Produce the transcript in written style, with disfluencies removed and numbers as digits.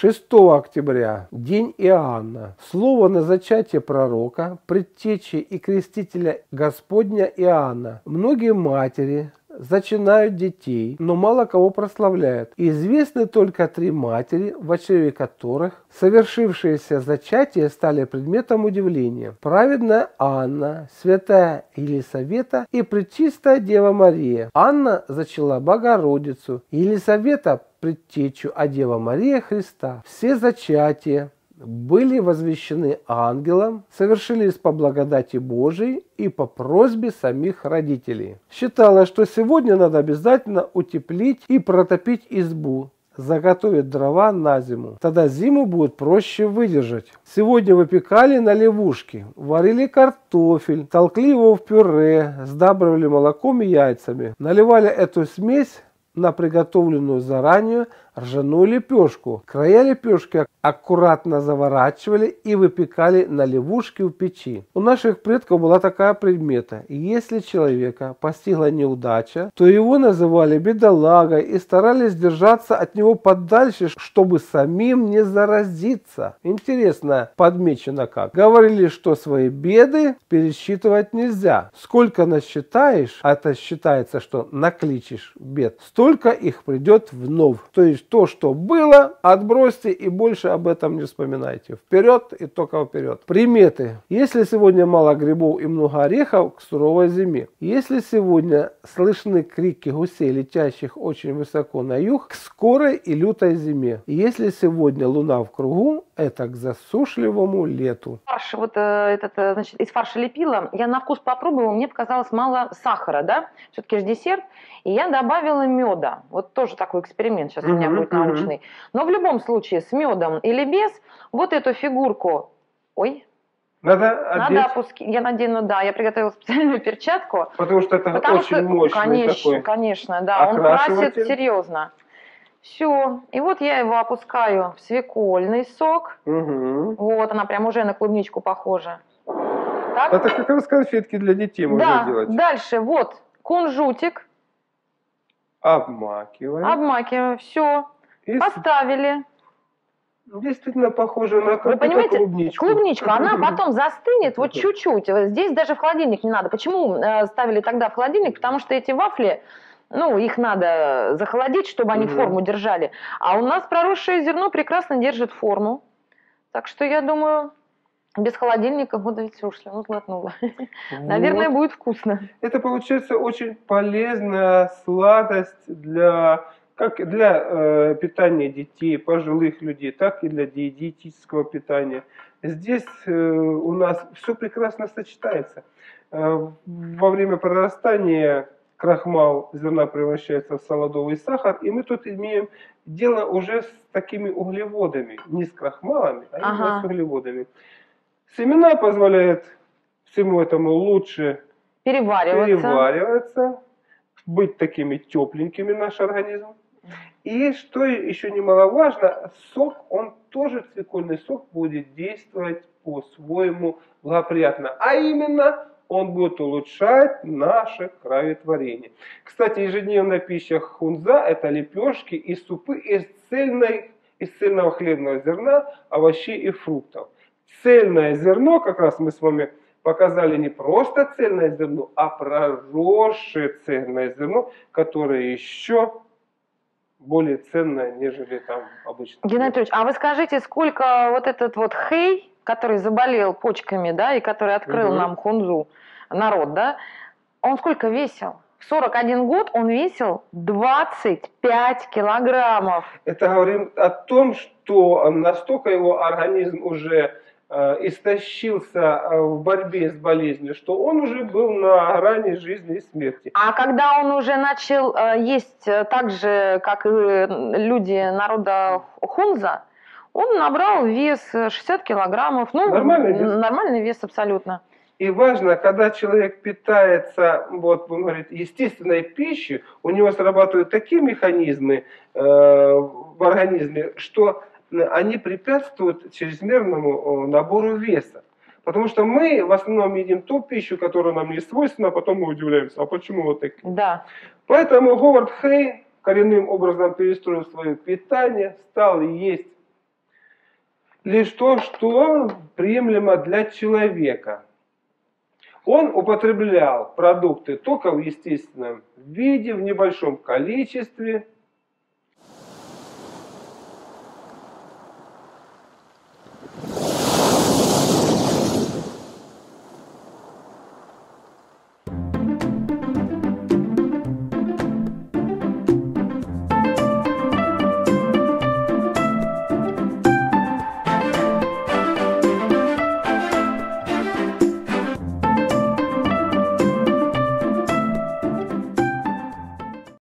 6 октября – день Иоанна. Слово на зачатие пророка, предтечи и крестителя Господня Иоанна. Многие матери зачинают детей, но мало кого прославляют. Известны только 3 матери, в чреве которых совершившиеся зачатия стали предметом удивления. Праведная Анна, святая Елисавета и пречистая Дева Мария. Анна зачала Богородицу, Елисавета – предтечу, а Дева Мария Христа. Все зачатия были возвещены ангелом, совершились по благодати Божией и по просьбе самих родителей. Считалось, что сегодня надо обязательно утеплить и протопить избу, заготовить дрова на зиму. Тогда зиму будет проще выдержать. Сегодня выпекали наливушки, варили картофель, толкли его в пюре, сдабривали молоком и яйцами. Наливали эту смесь на приготовленную заранее ржаную лепешку. Края лепешки аккуратно заворачивали и выпекали на левушке в печи. У наших предков была такая примета: если человека постигла неудача, то его называли бедолагой и старались держаться от него подальше, чтобы самим не заразиться. Интересно, подмечено как. Говорили, что свои беды пересчитывать нельзя. Сколько насчитаешь, а это считается, что накличишь бед, столько их придет вновь. То есть то, что было, отбросьте и больше об этом не вспоминайте. Вперед и только вперед. Приметы. Если сегодня мало грибов и много орехов, к суровой зиме. Если сегодня слышны крики гусей, летящих очень высоко на юг, к скорой и лютой зиме. Если сегодня луна в кругу, это к засушливому лету. Фарш, вот этот, значит, из фарша лепила. Я на вкус попробовала, мне показалось мало сахара, да? Все-таки же десерт. И я добавила меда. Вот тоже такой эксперимент сейчас у меня будет научный. Но в любом случае, с медом или без, вот эту фигурку... Ой... Надо опустить. Я надену, да, я приготовила специальную перчатку. Потому что это очень мощный, конечно, такой, конечно, да, он красит серьезно. Все. И вот я его опускаю в свекольный сок. Вот, она прям уже на клубничку похожа. Так? Это как раз конфетки для детей можно делать. Дальше вот кунжутик. Обмакиваем. Обмакиваем. Все. И поставили. Действительно похоже на клубничку. Вы понимаете, клубничка, она потом застынет вот чуть-чуть. Здесь даже в холодильник не надо. Почему ставили тогда в холодильник? Потому что эти вафли... Ну, их надо захолодить, чтобы они форму держали. А у нас проросшее зерно прекрасно держит форму. Так что, я думаю, без холодильника, вот ведь ушлину глотнула. Вот. Наверное, будет вкусно. Это получается очень полезная сладость для... Как для питания детей, пожилых людей, так и для диетического питания. Здесь у нас все прекрасно сочетается. Во время прорастания крахмал зерна превращается в солодовый сахар, и мы тут имеем дело уже с такими углеводами, не с крахмалами, а именно с углеводами. Семена позволяют всему этому лучше перевариваться, быть такими тепленькими наш организм. И что еще немаловажно, сок, он тоже, свекольный сок, будет действовать по-своему благоприятно. А именно, он будет улучшать наше кроветворение. Кстати, ежедневная пища хунза – это лепешки и супы из цельного хлебного зерна, овощей и фруктов. Цельное зерно, как раз мы с вами показали, не просто цельное зерно, а проросшее цельное зерно, которое еще более ценное, нежели там обычно. Геннадий Петрович, а вы скажите, сколько вот этот вот Хэй, который заболел почками, да, и который открыл нам хунзу, народ, да, он сколько весил? В 41 год он весил 25 килограммов. Это говорим о том, что настолько его организм уже истощился в борьбе с болезнью, что он уже был на грани жизни и смерти. А когда он уже начал есть так же, как и люди народа хунза, он набрал вес 60 килограммов. Ну, нормальный вес абсолютно. И важно, когда человек питается, вот, он говорит, естественной пищей, у него срабатывают такие механизмы в организме, что они препятствуют чрезмерному набору веса. Потому что мы в основном едим ту пищу, которая нам не свойственна, а потом мы удивляемся, а почему вот такие? Да. Поэтому Говард Хэй коренным образом перестроил свое питание, стал есть лишь то, что приемлемо для человека. Он употреблял продукты только в естественном виде, в небольшом количестве,